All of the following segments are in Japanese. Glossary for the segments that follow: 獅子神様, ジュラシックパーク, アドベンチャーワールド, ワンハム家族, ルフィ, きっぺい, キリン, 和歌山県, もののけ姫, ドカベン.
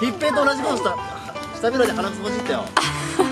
きっぺいと同じことした。下べろで鼻くそほじったよ。そ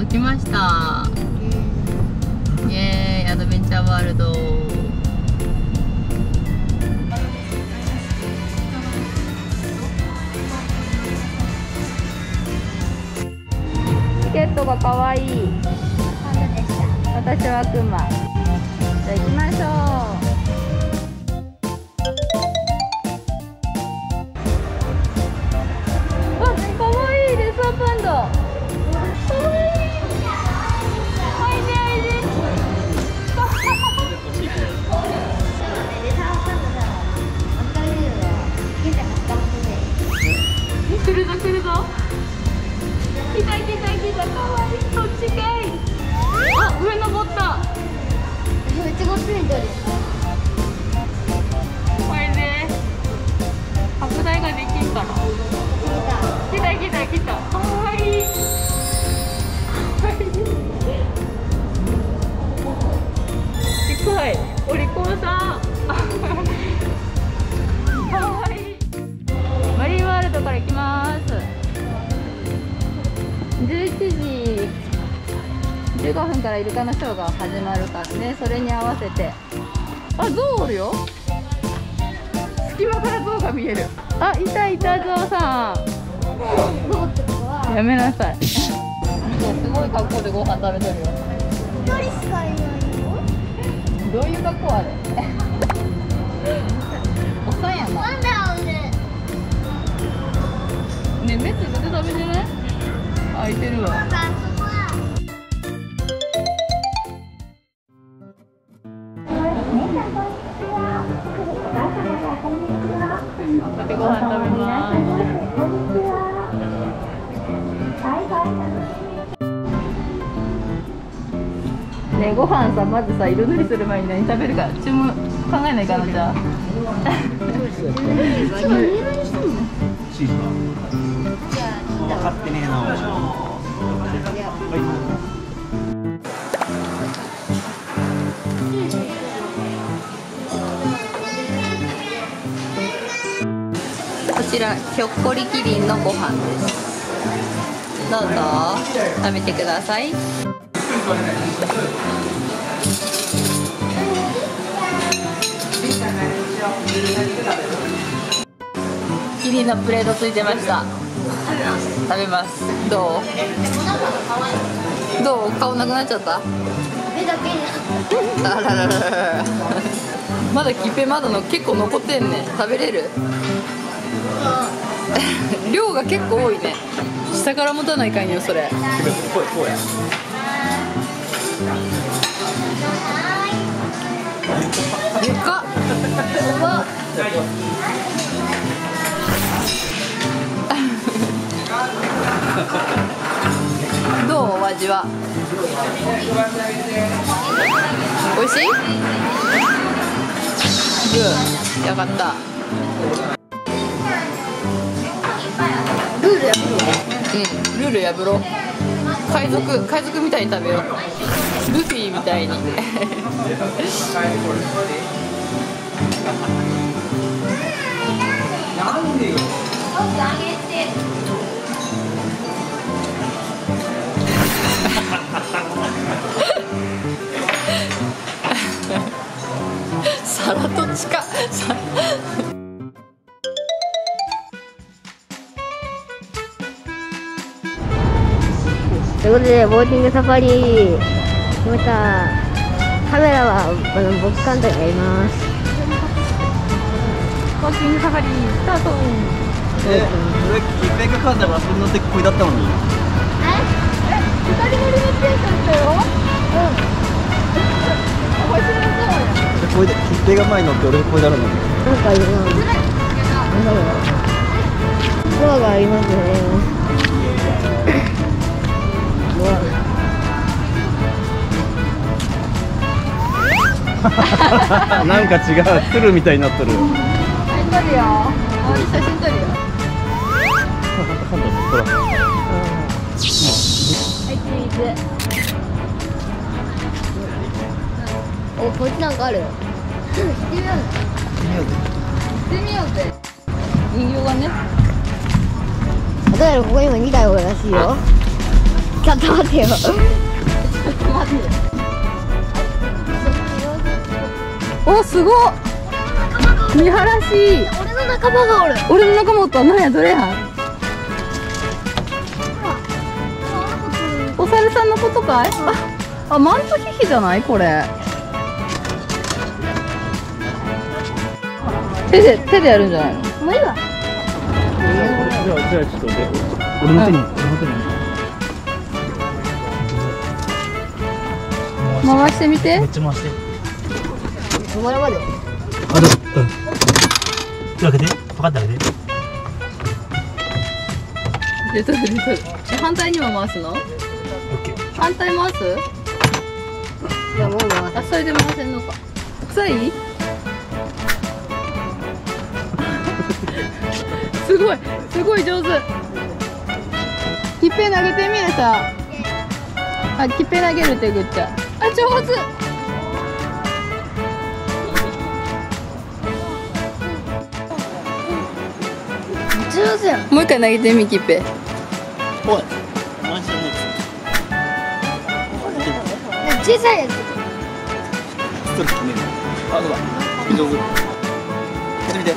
う来ました。イエーイ、アドベンチャーワールド。チケットが可愛い。パンダでした。私はクマ。じゃあ行きましょう。15分からイルカのショーが始まるからね、それに合わせて。あ、ゾウおるよ。隙間からゾウが見える。あ、いたいた、ゾウさん。やめなさい。すごい格好でご飯食べてるよ。一人しかいないよ。どういう格好あれ。おっさんやな。なんだおる。ねえ、目つぶって食べてね。開いてるわ。ね、ご飯さ、まずさ、色塗りする前に何食べるか注文考えないかな、じゃあ。チーズは分かってねえな。こちらひょっこりキリンのご飯です。どうぞ食べてください。キリンのプレートついてました。食べます。どう？どう？顔なくなっちゃった？あららら。まだキッペまだの結構残ってんね。食べれる？量が結構多いね。下から持たないかんよそれ。でかっ。どうお味は？おいしい？グー、よかった。ルール破ろう。うん、ルール破ろう。海賊みたいに食べよう。ルフィみたいに。なんでよ。さらと近っ。ということで、ボーティングサファリ来ました。カメラは僕監督がいます。コーチング係スタート。1回かかんだらそんな手こいだったのに2人乗りのテンションだよ。面白そうや。キッペイが前に乗って俺こいだるのになんかいるな。ドアがありますね。なんか違う、鶴みたいになっとる。写真撮るよ。おい、写真撮るよ。ほら。はい、チーズ。お、こっちなんかある。行ってみようぜ。人形がね。どうやらここ今2台おるらしいよ。ちょっと待ってよ。お、すごっ。見晴らしい。俺の仲間がおる。俺の仲間とは何や、どれや。お猿さんのことかい。あ、マントヒヒじゃないこれ。手でやるんじゃないの。もういいわ。じゃあちょっと俺の手に。回してみて。めっちゃ回して。止まるまで。あ、どうぞ。開けて、パカッて開けて。出とる。反対にも回すの？反対回す？いや、もう回す。あ、それで回せんのか。臭い？すごい上手。きっぺ投げてみえさ。あ、きっぺ投げるってぐっちゃ。あ、上手。もう一回投げてみ、キッペ。おい、マジで小さいやつ。あ、どうだ。上手。やってみて。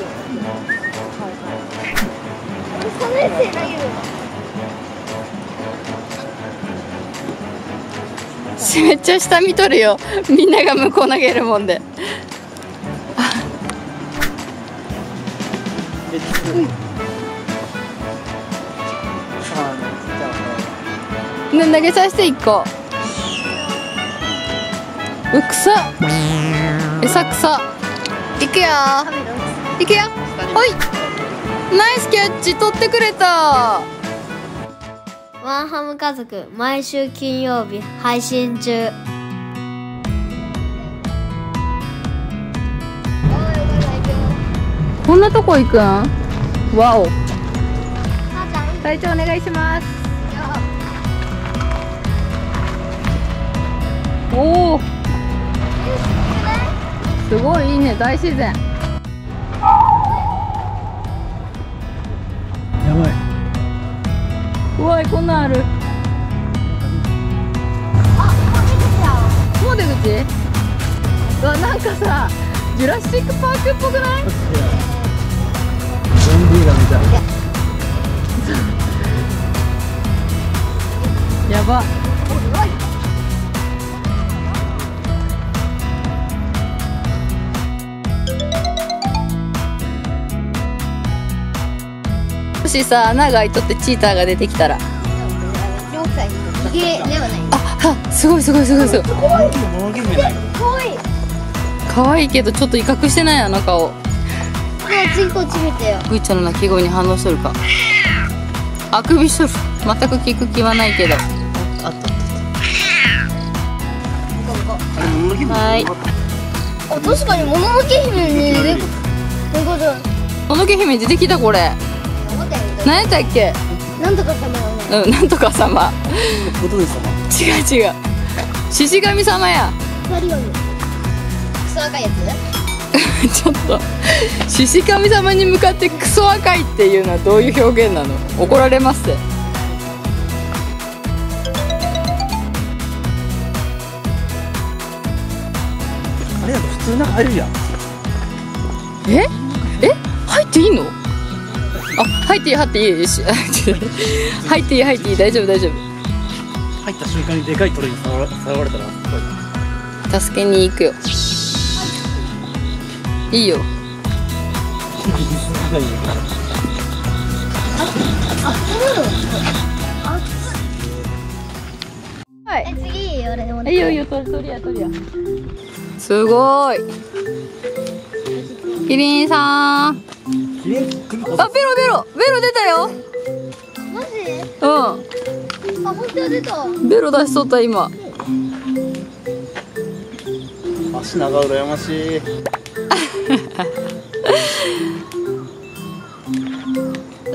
めっちゃ下見とるよ。みんなが向こう投げるもんで。投げさせて一個。うくさ。餌草。いくよ。おい。ナイスキャッチ、取ってくれた。ワンハム家族、毎週金曜日配信中。こんなとこ行くん。わお。隊長お願いします。おお、すごいいいね、大自然。やばい。うわい、こんなんある。あ、もう出口。うわ、なんかさ、ジュラシックパークっぽくない？ゾンビ映画みたい。やば。もしさ、穴が開いとってチーターが出てきたら、あ、すごい。可愛いけどちょっと威嚇してないよな顔。グイちゃんの鳴き声に反応しとるか。あくびしとる。全く聞く気はないけど。あ、確かにもののけ姫ね。もののけ姫出てきたこれ。何やったっけ？なんとか様。うん、なんとか様。違う。獅子神様や。クソ赤いやつ？ちょっと獅子神様に向かってクソ赤いっていうのはどういう表現なの？怒られますって。あれやと普通なんか入るやん。え？入っていいの？あ、入っていい、大丈夫。入った瞬間にでかい鳥に触られたら、助けに行くよ。いいよ。はい。次、俺でも。いいよいいよ、取りや。すごい。キリンさん。キリン。あ、ベロ出たよ。マジ？うん。あ、本当出た。ベロ出しとった今。足長羨ましい。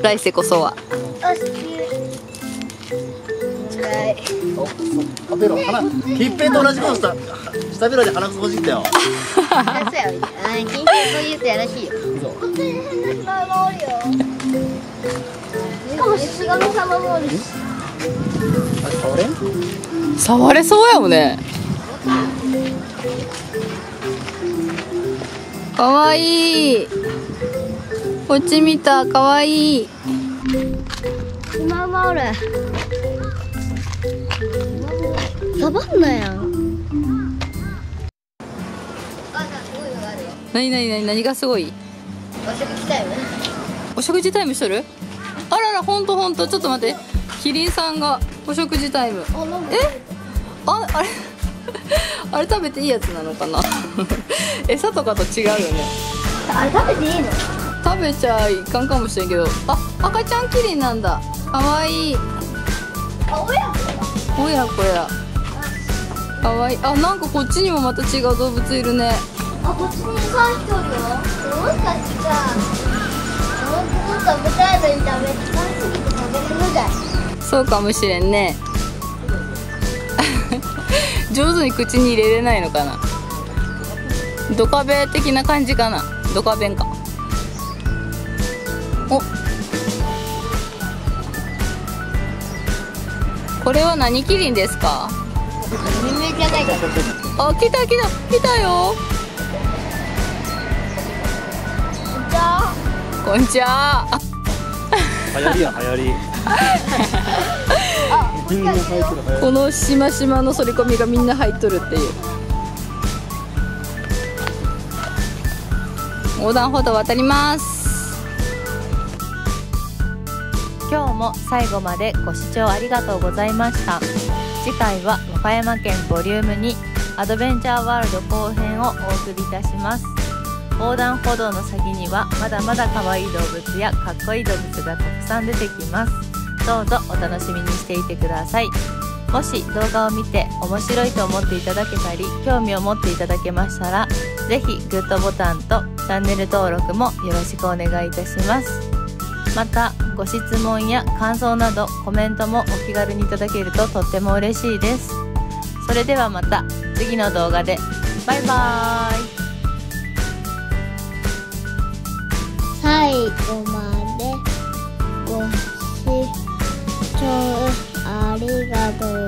来世こそは。お、ベロ鼻。キッペイと同じことした。下ベロで鼻くそほじったよ。キッペイそういうやつやらしいよ。こっちに変な島もおるよ。しかも菅野様もおるし。あ、触れ？触れそうやもんね。かわいい。こっち見た、かわいい。今もおる。サバンナやん。何がすごい？お食事タイム。お食事タイムしとる？あらら、ほんとちょっと待って。キリンさんがお食事タイム。え？あれ。あれ食べていいやつなのかな。餌とかと違うよね。あれ食べていいの？食べちゃいかんかもしれんけど。あ、赤ちゃんキリンなんだ。かわいい。おやこや。かわいい。あ、なんかこっちにもまた違う動物いるね。あ、こっちにいっぱい人いるよ。もしかしてさ、もっと食べたいのに食べれるじゃん。そうかもしれんね。上手に口に入れれないのかな。ドカベ的な感じかな。ドカベンか。お、これは何キリンですか？あ、来たよ。こんにちは。流行り。このしましまの反り込みがみんな入っとるっていう。横断歩道渡ります。今日も最後までご視聴ありがとうございました。次回は和歌山県ボリューム2アドベンチャーワールド後編をお送りいたします。横断歩道の先にはまだまだ可愛い動物やかっこいい動物がたくさん出てきます。どうぞお楽しみにしていてください。もし動画を見て面白いと思っていただけたり、興味を持っていただけましたら、ぜひグッドボタンとチャンネル登録もよろしくお願いいたします。また、ご質問や感想などコメントもお気軽にいただけるととっても嬉しいです。それではまた次の動画で。バイバーイ。最後までご視聴ありがとう。